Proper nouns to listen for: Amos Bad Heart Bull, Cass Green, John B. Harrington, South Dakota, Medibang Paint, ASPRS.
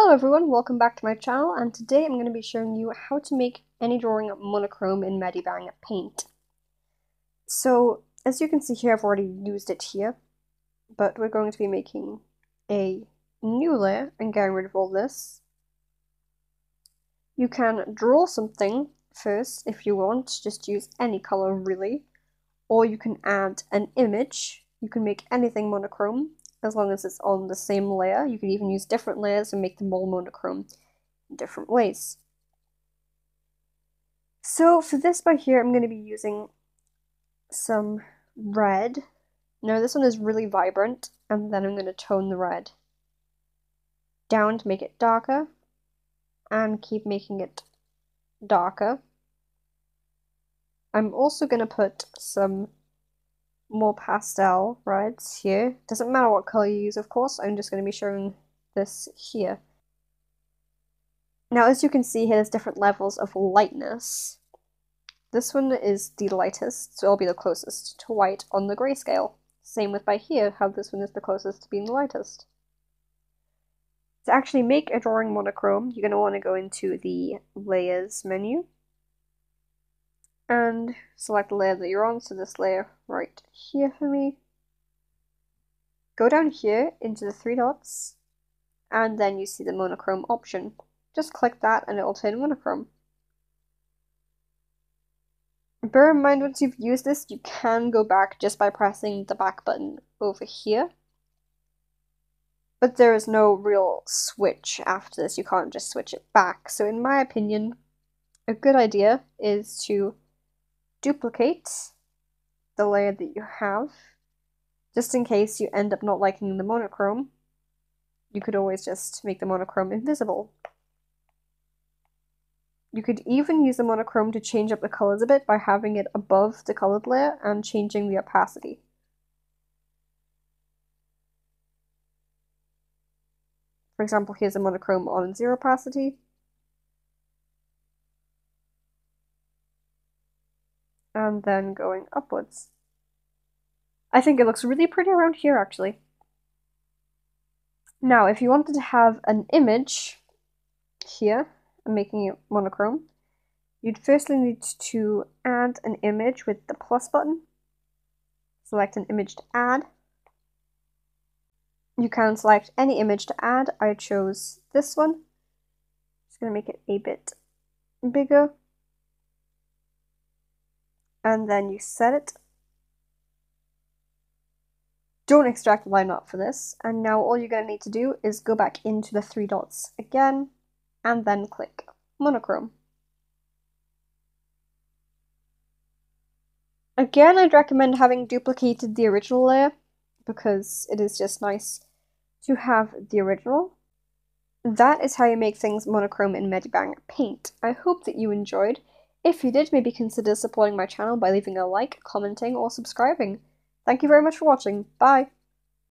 Hello everyone, welcome back to my channel, and today I'm going to be showing you how to make any drawing monochrome in Medibang Paint. So as you can see here, I've already used it here, but we're going to be making a new layer and getting rid of all this. You can draw something first if you want, just use any color really, or you can add an image. You can make anything monochrome as long as it's on the same layer. You can even use different layers and make them all monochrome in different ways. So for this by here, I'm going to be using some red. Now this one is really vibrant, and then I'm going to tone the red down to make it darker, and keep making it darker. I'm also going to put some more pastel reds here. Doesn't matter what color you use, of course. I'm just going to be showing this here. Now as you can see here, there's different levels of lightness. This one is the lightest, so it'll be the closest to white on the grayscale. Same with by here, how this one is the closest to being the lightest. To actually make a drawing monochrome, you're going to want to go into the Layers menu and select the layer that you're on, so this layer right here for me. Go down here into the three dots, and then you see the monochrome option. Just click that and it'll turn monochrome. Bear in mind, once you've used this, you can go back just by pressing the back button over here. But there is no real switch after this, you can't just switch it back. So in my opinion, a good idea is to duplicate the layer that you have, just in case you end up not liking the monochrome. You could always just make the monochrome invisible. You could even use the monochrome to change up the colors a bit by having it above the colored layer and changing the opacity. For example, here's a monochrome on 0 opacity. And then going upwards. I think it looks really pretty around here actually. Now if you wanted to have an image here, I'm making it monochrome, you'd firstly need to add an image with the plus button. Select an image to add. You can select any image to add. I chose this one. I'm just going to make it a bit bigger. And then you set it. Don't extract the line art for this. And now all you're going to need to do is go back into the three dots again, and then click monochrome. Again, I'd recommend having duplicated the original layer, because it is just nice to have the original. That is how you make things monochrome in Medibang Paint. I hope that you enjoyed. If you did, maybe consider supporting my channel by leaving a like, commenting, or subscribing. Thank you very much for watching. Bye!